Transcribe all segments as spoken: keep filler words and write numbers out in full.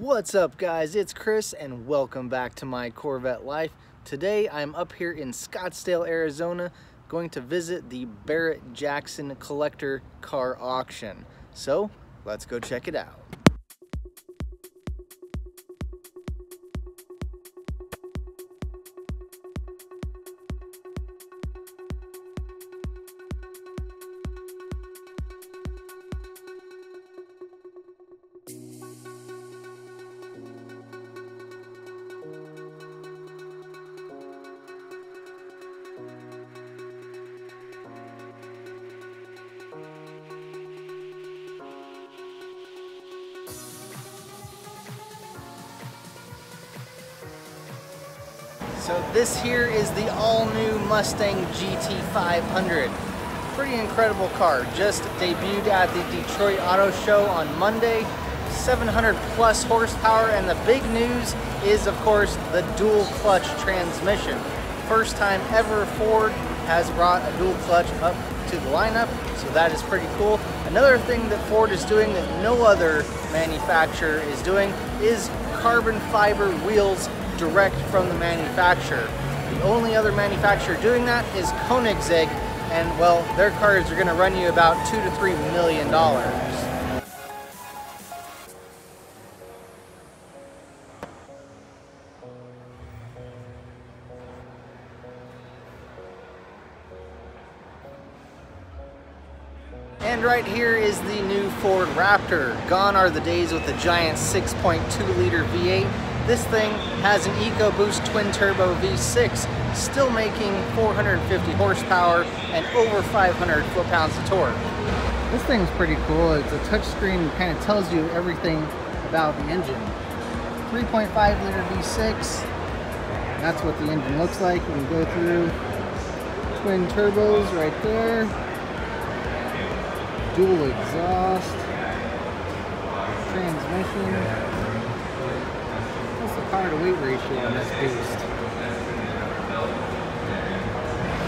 What's up guys, it's Chris and welcome back to My Corvette Life. Today I'm up here in Scottsdale, Arizona, going to visit the Barrett-Jackson collector car auction. So let's go check it out. So this here is the all-new Mustang G T five hundred. Pretty incredible car. Just debuted at the Detroit Auto Show on Monday. seven hundred plus horsepower, and the big news is, of course, the dual clutch transmission. First time ever Ford has brought a dual clutch up to the lineup, so that is pretty cool. Another thing that Ford is doing that no other manufacturer is doing is carbon fiber wheels direct from the manufacturer. The only other manufacturer doing that is Koenigsegg, and well, their cars are going to run you about two to three million dollars. And right here is the new Ford Raptor. Gone are the days with the giant six point two liter V eight. This thing has an EcoBoost twin-turbo V six, still making four hundred fifty horsepower and over five hundred foot-pounds of torque. This thing's pretty cool. It's a touchscreen that kind of tells you everything about the engine. three point five liter V six, that's what the engine looks like. We go through twin turbos right there, dual exhaust, transmission. Power to weight ratio on this beast.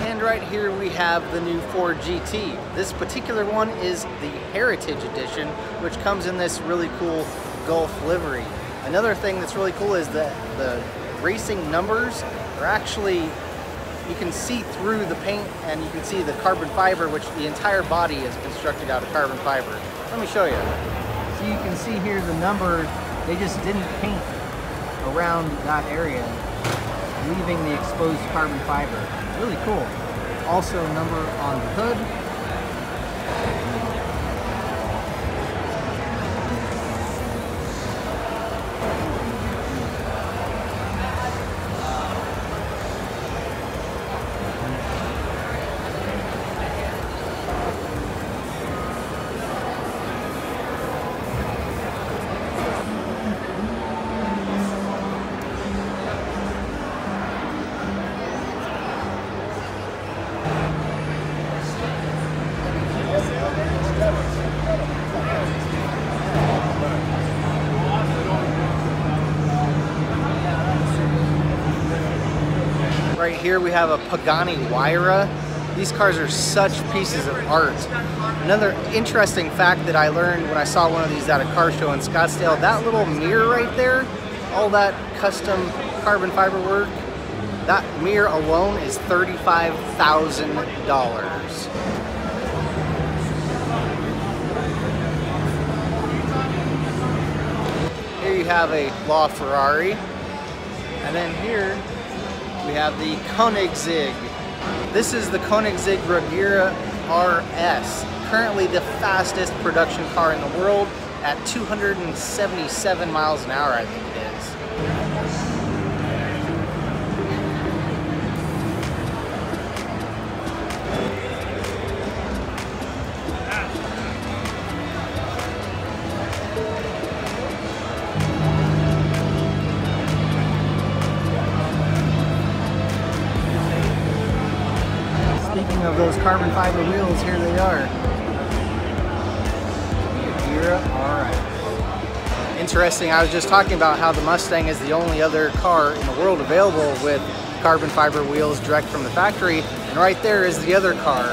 And right here we have the new Ford G T. This particular one is the Heritage Edition, which comes in this really cool Golf livery. Another thing that's really cool is that the racing numbers are actually, you can see through the paint and you can see the carbon fiber, which the entire body is constructed out of carbon fiber. Let me show you. So you can see here the number, they just didn't paint around that area, leaving the exposed carbon fiber. Really cool. Also, number on the hood. Right here we have a Pagani Huayra. These cars are such pieces of art. Another interesting fact that I learned when I saw one of these at a car show in Scottsdale, that little mirror right there, all that custom carbon fiber work, that mirror alone is thirty-five thousand dollars. We have a LaFerrari, and then here we have the Koenigsegg. This is the Koenigsegg Regera R S, currently the fastest production car in the world at two hundred seventy-seven miles an hour, I think it is. Speaking of those carbon fiber wheels, here they are. Alright. Interesting, I was just talking about how the Mustang is the only other car in the world available with carbon fiber wheels direct from the factory, and right there is the other car.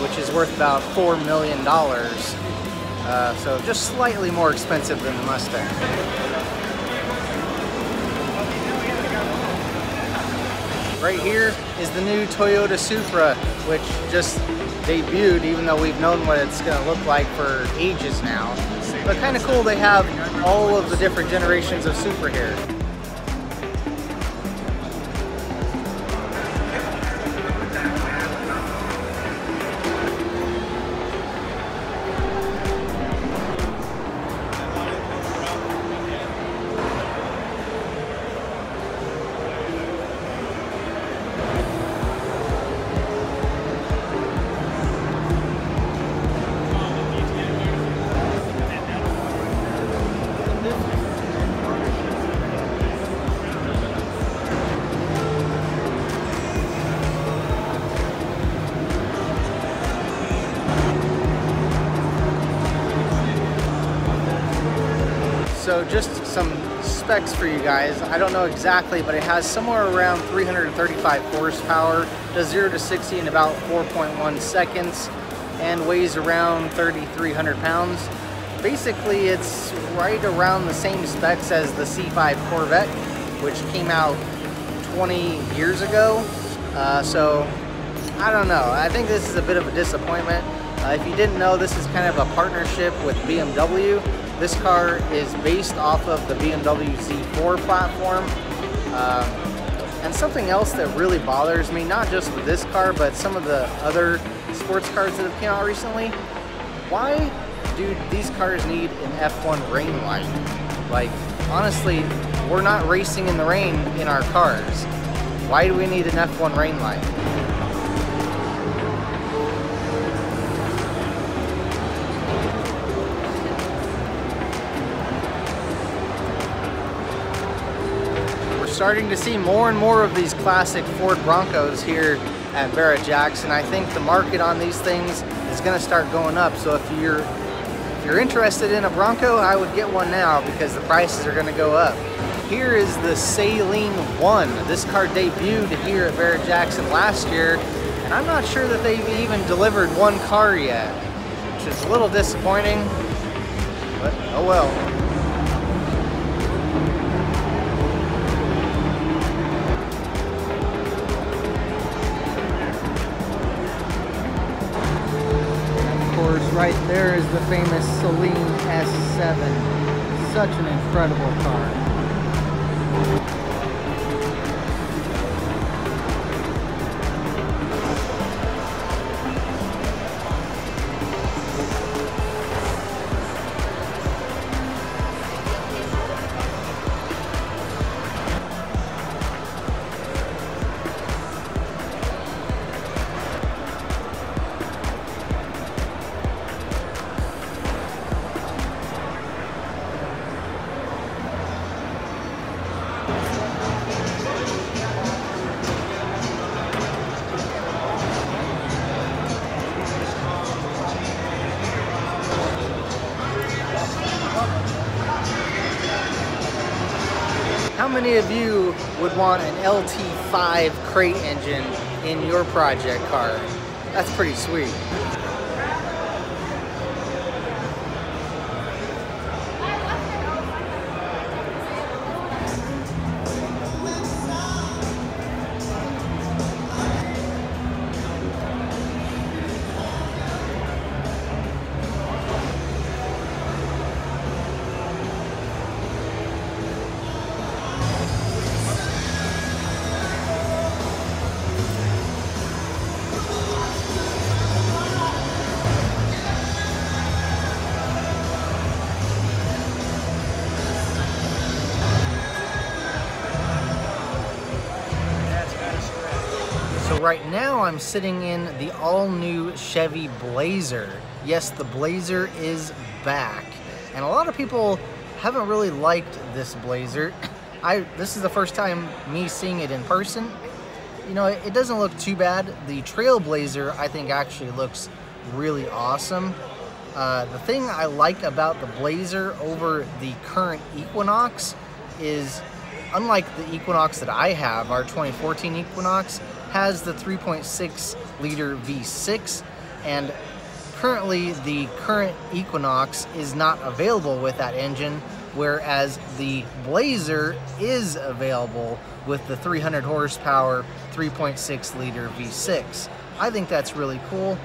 which is worth about four million dollars. Uh, so just slightly more expensive than the Mustang. Right here is the new Toyota Supra, which just debuted, even though we've known what it's going to look like for ages now. But kind of cool they have all of the different generations of Supra here. So just some specs for you guys. I don't know exactly, but it has somewhere around three hundred thirty-five horsepower, does zero to sixty in about four point one seconds, and weighs around thirty-three hundred pounds. Basically, it's right around the same specs as the C five Corvette, which came out twenty years ago. Uh, so I don't know. I think this is a bit of a disappointment. Uh, if you didn't know, this is kind of a partnership with B M W. This car is based off of the B M W Z four platform. Um, and something else that really bothers me, not just with this car, but some of the other sports cars that have come out recently, why do these cars need an F one rain light? Like, honestly, we're not racing in the rain in our cars. Why do we need an F one rain light? Starting to see more and more of these classic Ford Broncos here at Barrett-Jackson. I think the market on these things is going to start going up. So if you're if you're interested in a Bronco, I would get one now because the prices are going to go up. Here is the Saleen One. This car debuted here at Barrett-Jackson last year, and I'm not sure that they've even delivered one car yet, which is a little disappointing. But oh well. Right there is the famous Saleen S seven. Such an incredible car. How many of you would want an L T five crate engine in your project car? That's pretty sweet. Right now I'm sitting in the all-new Chevy Blazer. Yes, the Blazer is back. And a lot of people haven't really liked this Blazer. I this is the first time me seeing it in person. You know, it, it doesn't look too bad. The Trailblazer, I think, actually looks really awesome. Uh, the thing I like about the Blazer over the current Equinox is, unlike the Equinox that I have, our twenty fourteen Equinox, has the three point six liter V six. and currently the current Equinox is not available with that engine, whereas the Blazer is available with the three hundred horsepower three point six liter V six. I think that's really cool.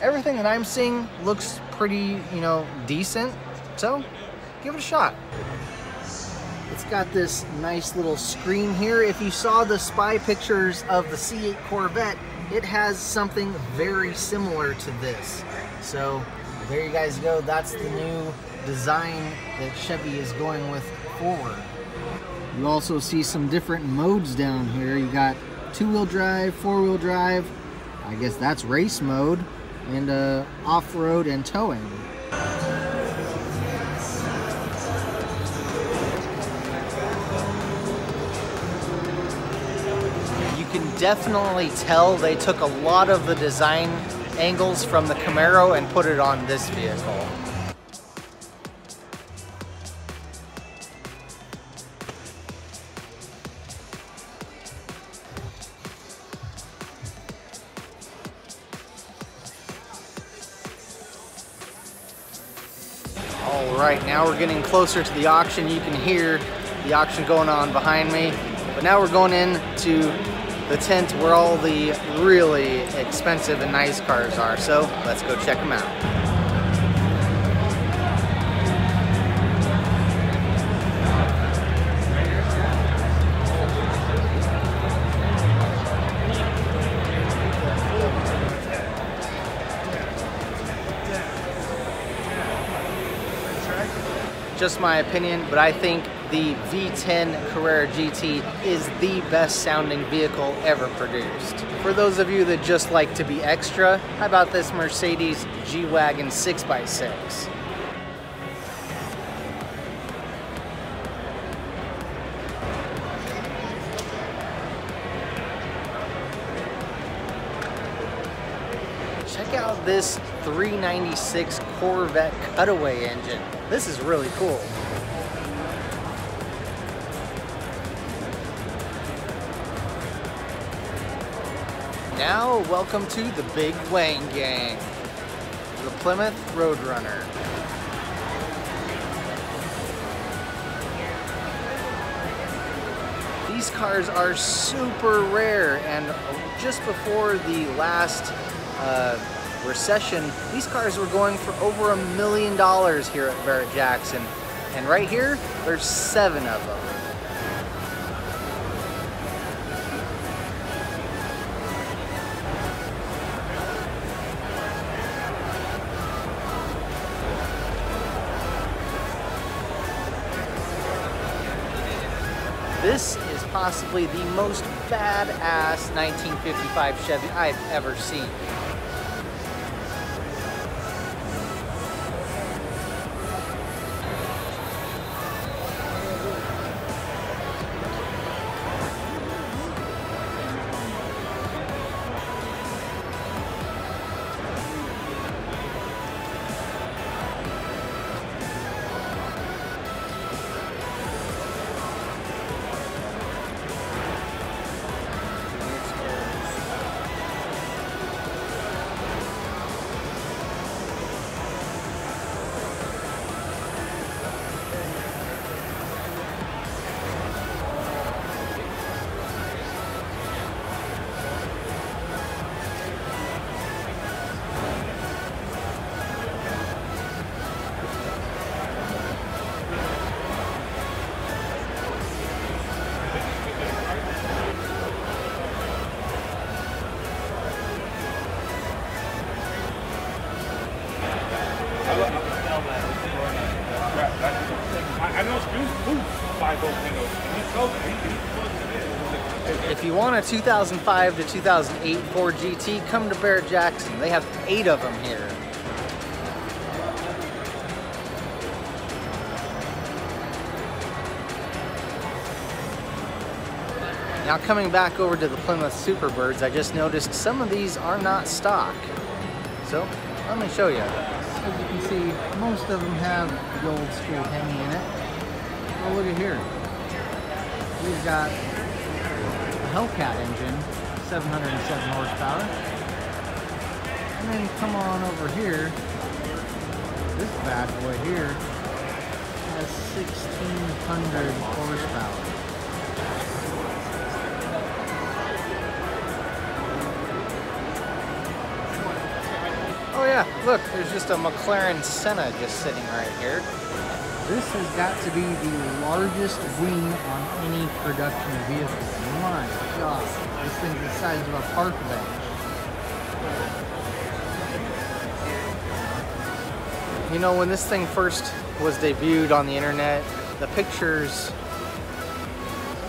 Everything that I'm seeing looks pretty, you know, decent, so give it a shot. It's got this nice little screen here. If you saw the spy pictures of the C eight Corvette, it has something very similar to this. So there you guys go. That's the new design that Chevy is going with forward. You also see some different modes down here. You got two-wheel drive, four-wheel drive, I guess that's race mode, and uh, off-road and towing. You can definitely tell they took a lot of the design angles from the Camaro and put it on this vehicle. Alright, now we're getting closer to the auction. You can hear the auction going on behind me. But now we're going into the tent where all the really expensive and nice cars are. So let's go check them out. Just my opinion, but I think the V ten Carrera G T is the best sounding vehicle ever produced. For those of you that just like to be extra, how about this Mercedes G-Wagon six by six? Check out this three ninety-six Corvette cutaway engine. This is really cool. Now, welcome to the Big Wang Gang, the Plymouth Roadrunner. These cars are super rare, and just before the last uh, recession, these cars were going for over a million dollars here at Barrett-Jackson, and right here there's seven of them. This is possibly the most badass nineteen fifty-five Chevy I've ever seen. If you want a two thousand five to two thousand eight Ford G T, come to Barrett-Jackson. They have eight of them here. Now coming back over to the Plymouth Superbirds, I just noticed some of these are not stock. So let me show you. As you can see, most of them have the old school Hemi in it. Oh, look at here. We've got a Hellcat engine, seven hundred seven horsepower. And then come on over here. This bad boy here has sixteen hundred horsepower. Oh yeah, look, there's just a McLaren Senna just sitting right here. This has got to be the largest wing on any production vehicle. My God, this thing's the size of a park bench. You know, when this thing first was debuted on the internet, the pictures,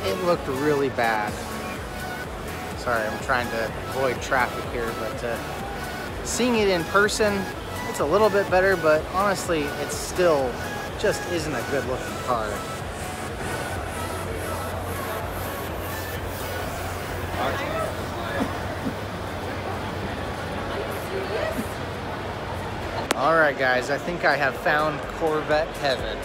it looked really bad. Sorry, I'm trying to avoid traffic here, but uh, seeing it in person, it's a little bit better, but honestly, it still just isn't a good looking car. Alright guys, I think I have found Corvette heaven.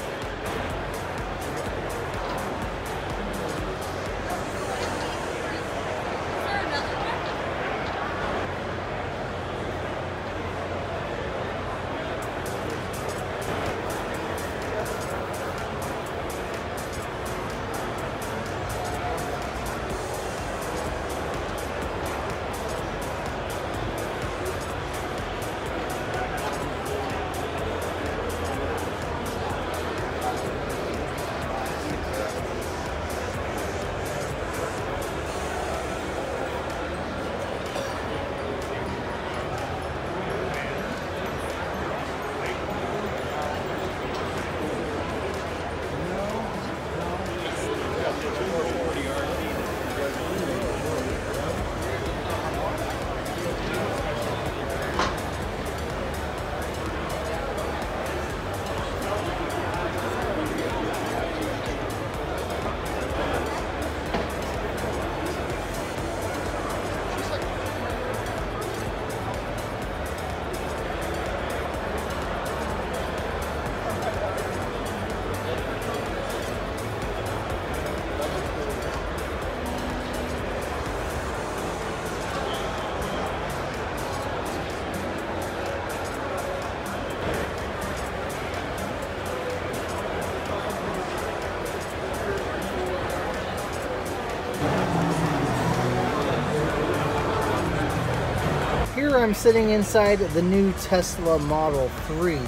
I'm sitting inside the new Tesla Model three.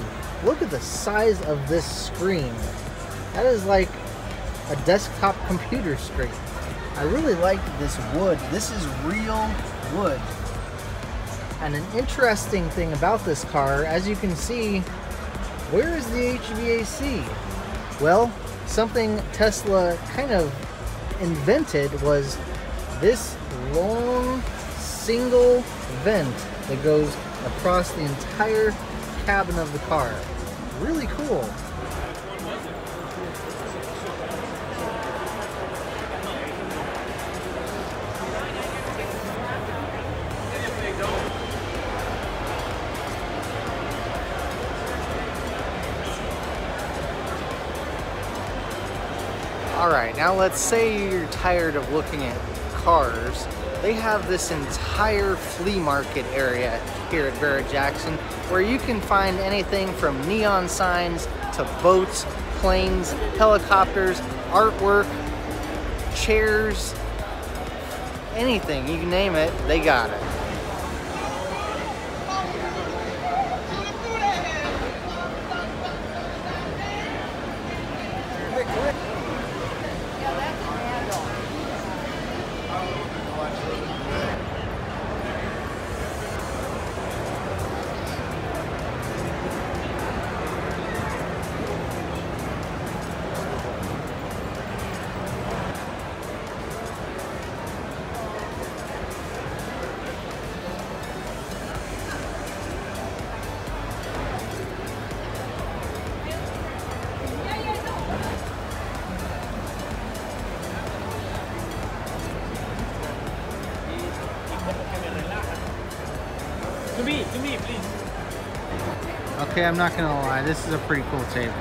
Look at the size of this screen. That is like a desktop computer screen. I really like this wood. This is real wood. And an interesting thing about this car, as you can see, where is the H V A C? Well, something Tesla kind of invented was this long single vent that goes across the entire cabin of the car. Really cool. Alright, now let's say you're tired of looking at cars. They have this entire flea market area here at Barrett-Jackson where you can find anything from neon signs to boats, planes, helicopters, artwork, chairs, anything, you name it, they got it. Okay, I'm not gonna lie, this is a pretty cool table.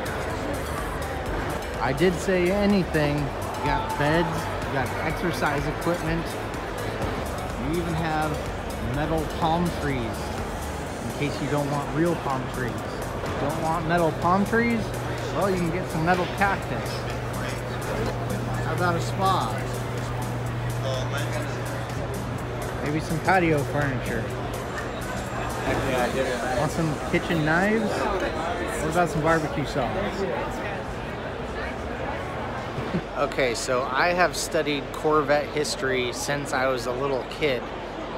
I did say anything. You got beds, you got exercise equipment, you even have metal palm trees. in case you don't want real palm trees. If you don't want metal palm trees, well, you can get some metal cactus. How about a spa? Maybe some patio furniture. Want some kitchen knives? What about some barbecue sauce? Okay, so I have studied Corvette history since I was a little kid.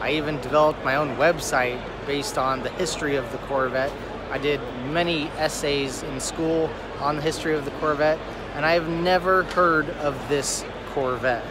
I even developed my own website based on the history of the Corvette. I did many essays in school on the history of the Corvette, and I have never heard of this Corvette.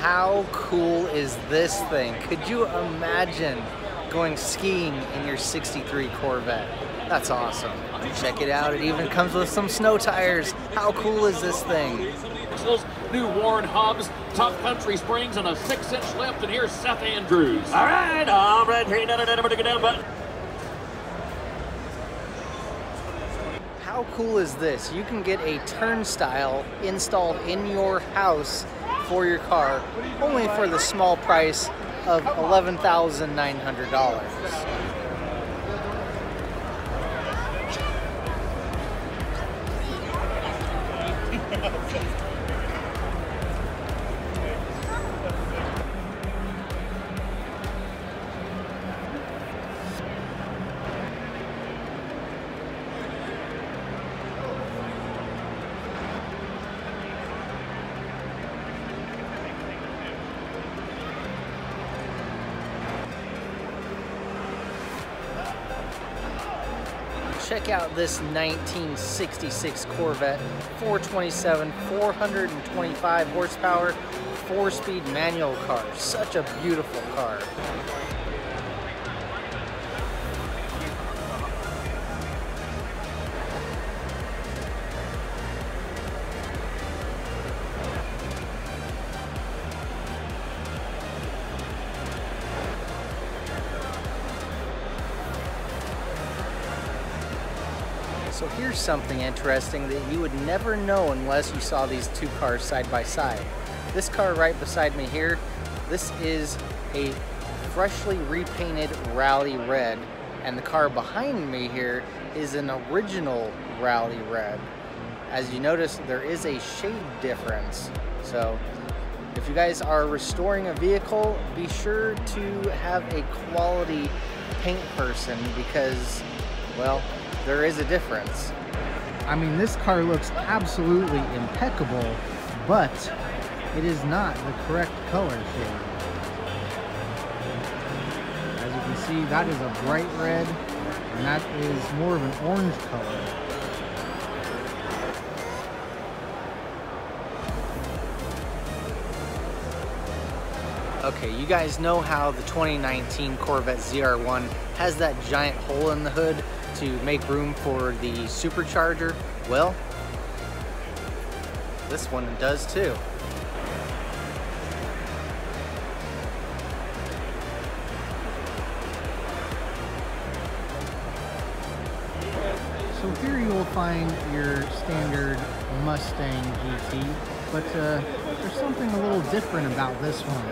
How cool is this thing? Could you imagine going skiing in your sixty-three Corvette? That's awesome. Check it out, it even comes with some snow tires. How cool is this thing? New Warren Hubs, Top Country Springs, and a six inch lift, and here's Seth Andrews. All right, all right, hey, no, no, no, no, no, no, no. How cool is this? You can get a turnstile installed in your house for your car, only for the small price of eleven thousand nine hundred dollars. Check out this nineteen sixty-six Corvette, four twenty-seven, four hundred twenty-five horsepower, four-speed manual car. Such a beautiful car. So here's something interesting that you would never know unless you saw these two cars side by side. This car right beside me here, this is a freshly repainted Rally Red, and the car behind me here is an original Rally Red. As you notice, there is a shade difference. So if you guys are restoring a vehicle, be sure to have a quality paint person because, well, there is a difference. I mean, this car looks absolutely impeccable, but it is not the correct color shade. As you can see, that is a bright red, and that is more of an orange color. Okay, you guys know how the twenty nineteen Corvette Z R one has that giant hole in the hood to make room for the supercharger. Well, this one does too. So here you will find your standard Mustang G T, but uh, there's something a little different about this one.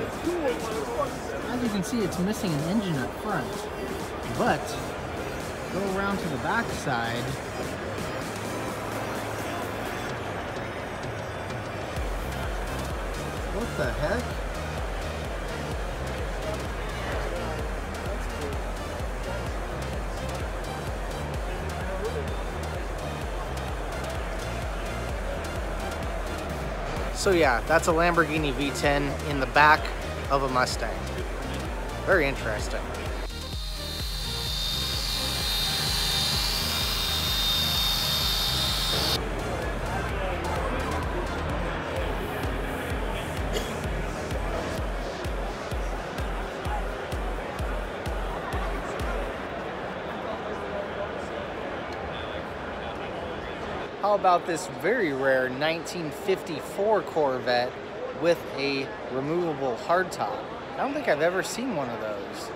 As you can see, it's missing an engine up front, but go around to the back side. What the heck? So yeah, that's a Lamborghini V ten in the back of a Mustang. Very interesting. How how about this very rare nineteen fifty-four Corvette with a removable hardtop? I don't think I've ever seen one of those.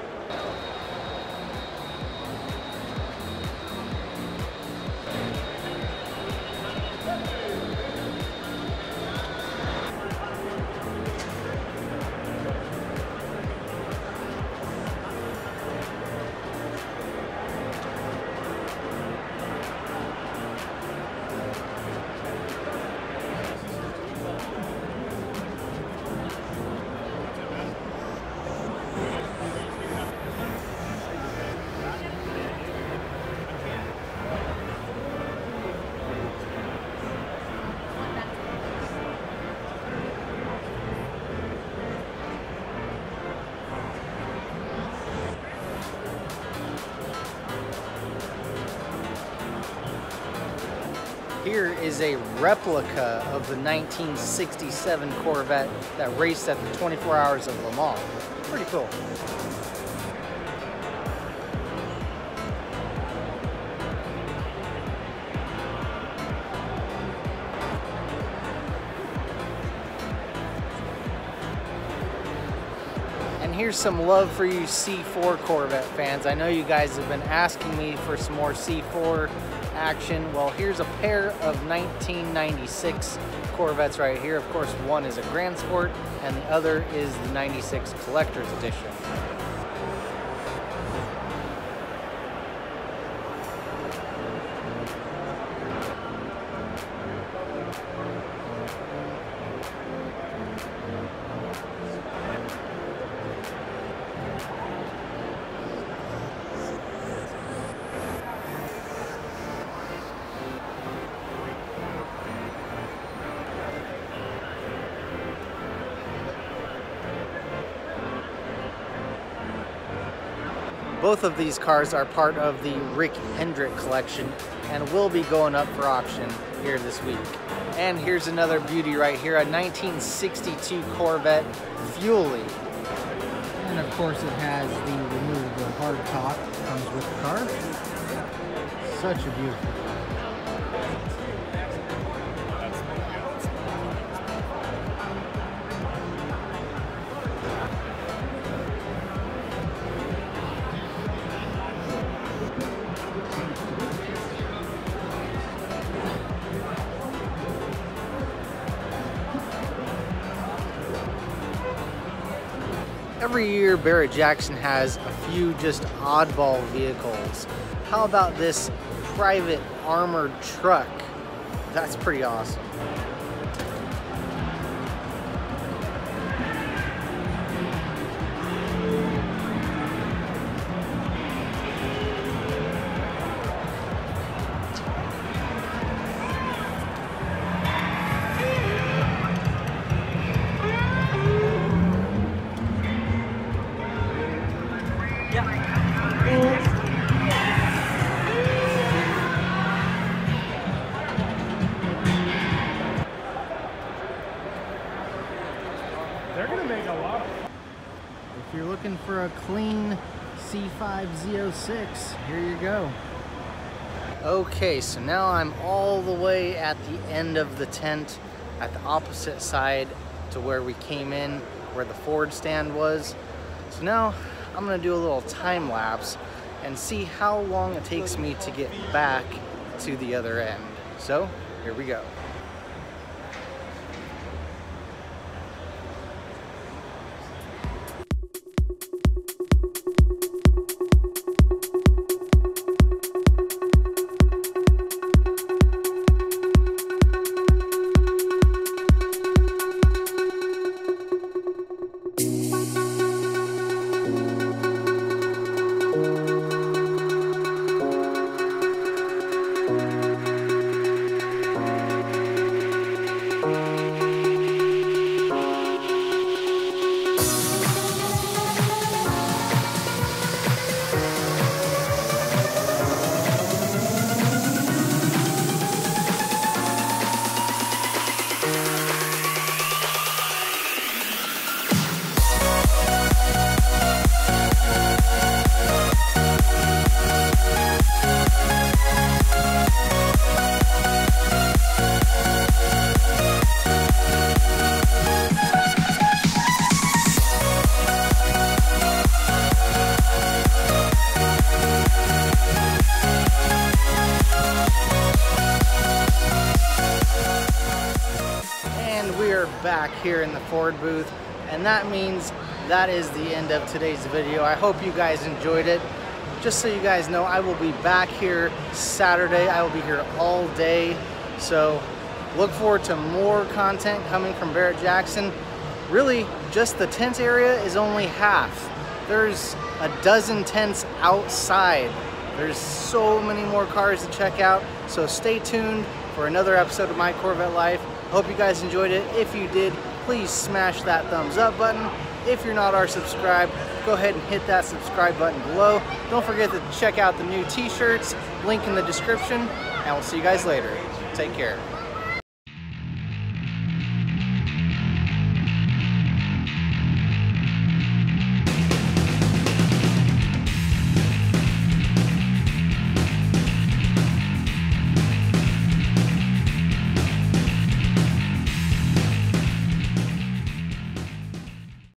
Here is a replica of the nineteen sixty-seven Corvette that raced at the twenty-four hours of Le Mans. Pretty cool. And here's some love for you C four Corvette fans. I know you guys have been asking me for some more C four action. Well, here's a pair of nineteen ninety-six Corvettes right here. Of course, one is a Grand Sport and the other is the ninety-six Collector's Edition. Both of these cars are part of the Rick Hendrick collection and will be going up for auction here this week. And here's another beauty right here, a nineteen sixty-two Corvette Fuelie. And of course it has the removable hard top that comes with the car. Such a beautiful car. Every year, Barrett-Jackson has a few just oddball vehicles. How about this private armored truck? That's pretty awesome. If you're looking for a clean C five Z oh six, here you go. Okay, so now I'm all the way at the end of the tent, at the opposite side to where we came in, where the Ford stand was. So now I'm gonna do a little time lapse and see how long it takes me to get back to the other end. So here we go. we're back here in the Ford booth, and that means that is the end of today's video. I hope you guys enjoyed it. Just so you guys know, I will be back here Saturday. I will be here all day, so look forward to more content coming from Barrett-Jackson. Really, just the tent area is only half. There's a dozen tents outside. There's so many more cars to check out, so stay tuned for another episode of My Corvette Life. Hope you guys enjoyed it. If you did, please smash that thumbs up button. If you're not already subscribed, go ahead and hit that subscribe button below. Don't forget to check out the new t-shirts, link in the description, and we'll see you guys later. Take care.